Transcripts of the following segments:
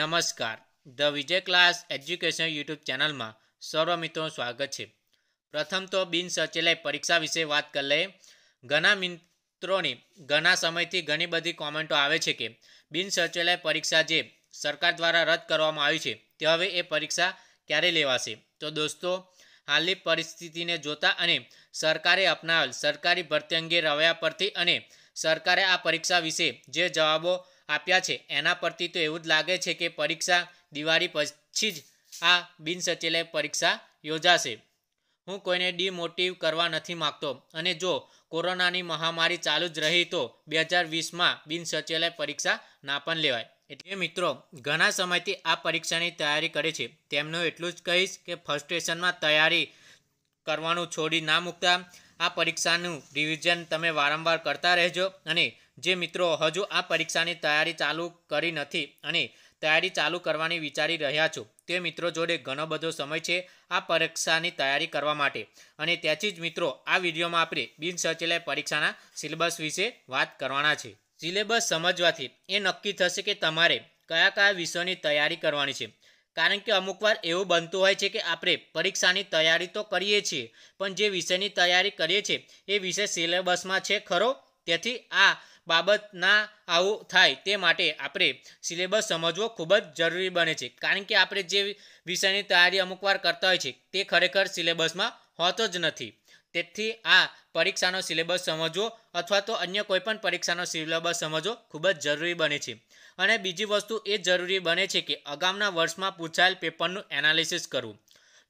નમસ્કાર the Vijay class education YouTube ચેનલમાં સર્વ મિત્રોનું સ્વાગત છે। પ્રથમ તો બિન સચિવાલય પરીક્ષા વિશે વાત કરી લઈએ। ઘણા મિત્રોની ઘણા સમયથી ઘણી બધી કોમેન્ટો આવે છે કે બિન સચિવાલય પરીક્ષા જે સરકાર દ્વારા રદ કરવામાં આવી છે તે હવે એ પરીક્ષા ક્યારે લેવાશે। તો દોસ્તો हालनी परिस्थिति ने जोता सरकारे अपनावेल सरकारी भर्ती अंगे रवैया परथी अने सरकारे आ परीक्षा विषे जे जवाबों आप्या छे एना परथी तो एवुं ज लागे छे के परीक्षा दिवाळी पछी ज आ बिन सचिवालय परीक्षा योजाशे। हूँ कोईने डिमोटिव करवा नथी मागतो अने जो कोरोनानी महामारी चालू ज रही तो 2020 में बिन सचिवालय परीक्षा ना पण लेवाय। એટલે મિત્રો ઘણા સમયથી આ પરીક્ષાની તૈયારી કરે છે તેમનો એટલું જ કહીશ કે ફર્સ્ટેશનમાં તૈયારી કરવાનું છોડી ના મૂકતા આ પરીક્ષાનું રિવિઝન તમે વારંવાર કરતા રહેજો। અને જે મિત્રો હજુ આ પરીક્ષાની તૈયારી ચાલુ કરી નથી અને તૈયારી ચાલુ કરવાની વિચારી રહ્યા છો તે મિત્રો જોડે ઘણો બધો સમય છે આ પરીક્ષાની તૈયારી કરવા માટે। અને ત્યાંથી જ મિત્રો આ વિડીયોમાં આપણે બિન સચિવાલય પરીક્ષાના સિલેબસ વિશે વાત કરવાના છે। सिलेबस समझवाथी ए नक्की थशे के तमारे कया कया विषयोनी तैयारी करवानी छे। कारण के अमुकवार एवुं बनतुं होय छे के आपणे परीक्षानी तैयारी तो करीए छीए पण जे विषयनी तैयारी करीए छीए ए विषय सिलेबसमां छे खरो। तेथी आ बाबत ना आवुं थाय ते माटे आपणे सिलेबस समझवो खूब ज जरूरी बने छे। कारण के आपणे जे विषयनी तैयारी अमुकवार करता होय छे ते खरेखर सिलेबसमां होतो ज नथी। तेथी आ परीक्षानो सिलेबस समझो अथवा तो अन्य कोईपण परीक्षानो सिलेबस समझो खूब ज जरूरी बने छे। अने बीजी वस्तु ए जरूरी बने छे के आगामना वर्षमां पूछायेल पेपरनुं एनालिसिस करवुं।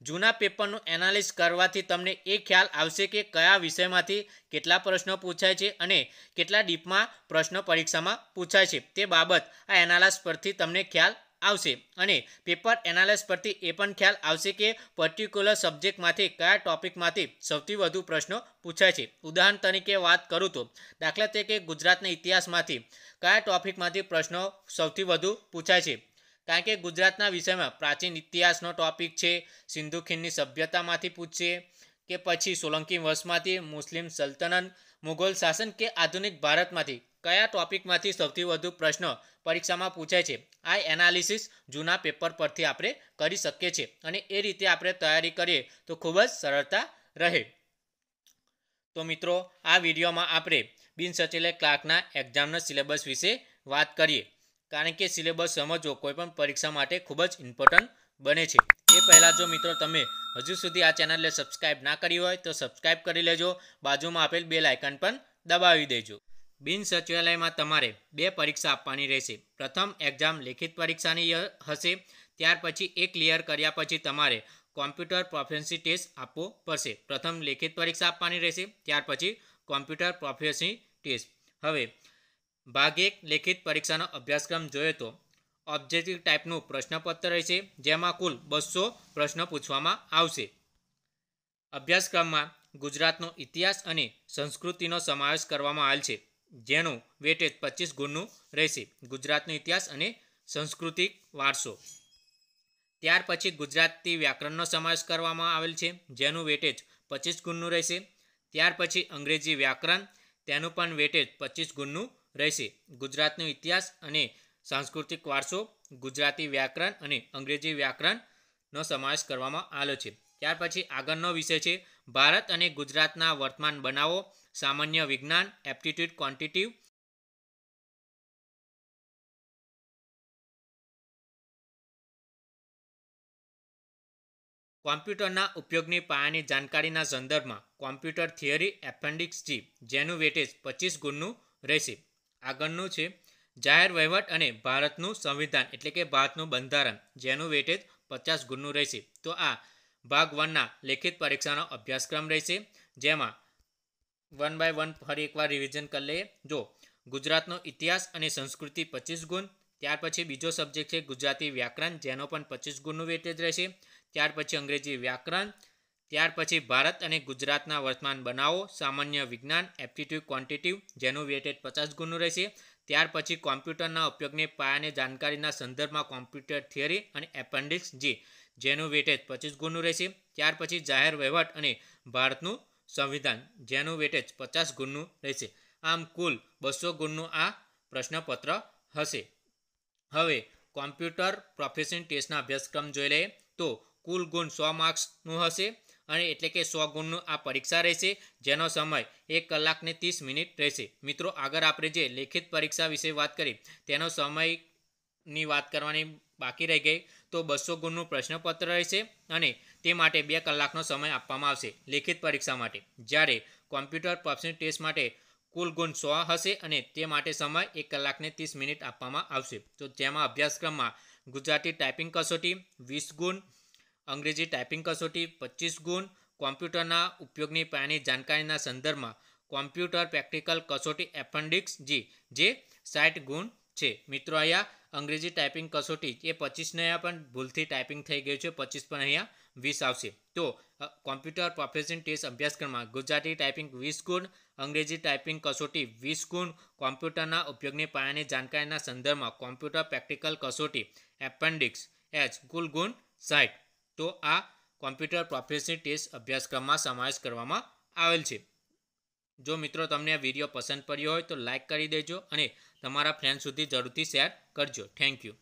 जूना पेपरनुं एनालिसिस करवाथी तमने ए ख्याल आवशे के कया विषयमांथी केटला प्रश्नो पूछाय छे अने केटला डीपमां प्रश्नो परीक्षामां पूछाय छे ते बाबत आ एनालिसिस परथी तमने ख्याल आवशे। अने पेपर एनालिसिस परथी ए पण ख्याल आवशे के पर्टिक्युलर सब्जेक्ट मांथी क्या टॉपिक मांथी सौथी वधु प्रश्नों पूछाय छे। उदाहरण तरीके बात करूँ तो दाखला तरीके गुजरातना इतिहास मांथी क्या टॉपिक मांथी प्रश्नों सौथी वधु पूछाय छे। कारण के गुजरातना विषय में प्राचीन इतिहासनो टॉपिक छे, सिंधु खीणनी सभ्यता मांथी पूछशे के पछी सोलंकी वंश मांथी, मुस्लिम सल्तनत, मुगल शासन के आधुनिक भारत मांथी क्या टॉपिक में सौथी वधु प्रश्न परीक्षा में पूछाय छे। आ एनालिसिस जूना पेपर परथी आपणे करी शकीए छीए अने ए रीते आपणे तैयारी करीए तो खूब ज सरलता रहे। तो मित्रों आ विडियो में आपणे बिन सचिवालय क्लार्कना एक्जामना सिलेबस विषे बात करीए। कारण के सिलेबस समझो कोईपण परीक्षा माटे खूब ज इम्पोर्टंट बने छे। ए पहला जो मित्रों तमे हजू सुधी आ चेनलने सब्सक्राइब ना करी होय तो सब्सक्राइब करी लेजो, बाजुमां आपेल बेल आइकन पण दबावी देजो। बिन सचिवालय में तमारे बे परीक्षा आपवानी रहेशे। प्रथम एक्जाम लिखित परीक्षा हशे, त्यार पछी एक क्लियर कर्या पछी तमारे कॉम्प्यूटर प्रोफिशिएंसी टेस्ट आपवो पड़शे। प्रथम लिखित परीक्षा आपवानी रहेशे त्यार पछी कॉम्प्यूटर प्रोफिशिएंसी टेस्ट। हवे भाग एक लिखित परीक्षानो अभ्यासक्रम जोईए तो ऑब्जेक्टिव टाइपनुं प्रश्नपत्र रहेशे जेमां कुल 200 प्रश्नो पूछवामां आवशे। अभ्यासक्रममां गुजरातनो इतिहास अने संस्कृतिनो समावेश करवामां आवेल छे जेनु वेटेज 25 गुणनु रहेशे। गुजरातनो इतिहास अने सांस्कृतिक वारसो। त्यार पछी गुजराती व्याकरणनो समावेश करवामां आवेल छे जेनु वेटेज 25 गुणनु रहेशे। त्यार पछी अंग्रेजी व्याकरण तेनु पण वेटेज 25 गुणनु रहेशे। गुजरातनो इतिहास अने सांस्कृतिक वारसो, गुजराती व्याकरण अने अंग्रेजी व्याकरणनो समावेश करवामां आवेल छे। त्यार पछी आगळनो विषय छे भारत अने गुजरातना वर्तमान बनावो, सामान्य विज्ञान, एप्टीट्यूड क्वांटिटिव, कॉम्प्यूटरना उपयोगनी पायानी जानकारीना संदर्भमां कॉम्प्यूटर थियरी एपेन्डिक्स जी जेनु वेटेज 25 गुणनु रहेशे। आगळनु छे जाहेर वहीवट अने भारतनु संविधान एटले के भारतनु बंधारण जेनु वेटेज 50 गुणनु रहेशे। तो आ भाग 1 ना लिखित परीक्षानो अभ्यासक्रम रहेशे जेमां वन बाय वन फरी एक बार रिविजन कर ले। जो गुजरातनो इतिहास अने संस्कृति 25 गुण, त्यार पछी बीजो सब्जेक्ट है गुजराती व्याकरण जेनो पण 25 गुणनु वेटेज रहेशे। त्यार पछी अंग्रेजी व्याकरण, त्यार पछी भारत अने गुजरातना वर्तमान बनावो, सामान्य विज्ञान, एप्टीट्यूड क्वांटिटिव जेनु वेटेज 50 गुणनु रहेशे। त्यार पछी कॉम्प्यूटरना उपयोगने पायाने जानकारीना संदर्भमां कॉम्प्यूटर थियरी अने एपेन्डिक्स जी जेनु वेटेज 25 गुणनु रहेशे। त्यार पछी जाहेर वहीवट अने भारतनुं संविधान जेनु वेटेज 50 गुणनु रहेशे। आम कुल 200 गुणनु आ प्रश्नपत्र हशे। हवे कॉम्प्यूटर प्रोफेशन टेस्ट अभ्यासक्रम जोई लईए तो कुल गुण 100 मार्क्स नो हशे अने एटले के 100 गुणनु आ परीक्षा रहेशे, जेनो समय 1 कलाक ने 30 मिनिट रहेशे। मित्रों आगळ आपणे जे लेखित परीक्षा विषे वात करी तेनो समय नी वात करवानी बाकी रही गई। तो 200 गुणनु प्रश्नपत्र रहेशे अने ते माटे 2 कलाकनो समय आपवामां आवशे लेखित परीक्षा माटे, ज्यारे कॉम्प्यूटर प्रोफेशन टेस्ट माटे कुल गुण 100 हशे अने ते माटे समय 1 कलाक ने 30 मिनिट आपवामां आवशे। तो जेमां अभ्यासक्रममां गुजराती टाइपिंग कसोटी 20 गुण, अंग्रेजी टाइपिंग कसोटी 25 गुण, कॉम्प्यूटरना उपयोगनी पायानी जानकारीना संदर्भमां कॉम्प्यूटर प्रेक्टिकल कसोटी एपेन्डिक्स जी जे 60 गुण छे। मित्रों अहींया अंग्रेजी टाइपिंग कसोटी ए 25 ने पण भूलथी टाइपिंग थई गई छे, 25 पण अहींया 20 आवशे। तो कॉम्प्यूटर प्रोफेशन टेस्ट अभ्यासक्रममां गुजराती टाइपिंग 20 गुण, अंग्रेजी टाइपिंग कसोटी 20 गुण, कॉम्प्यूटरना उपयोगनी पायानी जानकारीना संदर्भमां कॉम्प्यूटर प्रेक्टिकल कसोटी एपेन्डिक्स एच कुल गुण 60। तो आ कॉम्प्यूटर प्रोफेशन टेस्ट अभ्यासक्रम में समावेश करवामां आवेल छे। जो मित्रों तमने आ वीडियो पसंद पड्यो होय तो लाइक करी देजो अने तमारा फ्रेंड सुधी जरूरथी शेर करजो। Thank you.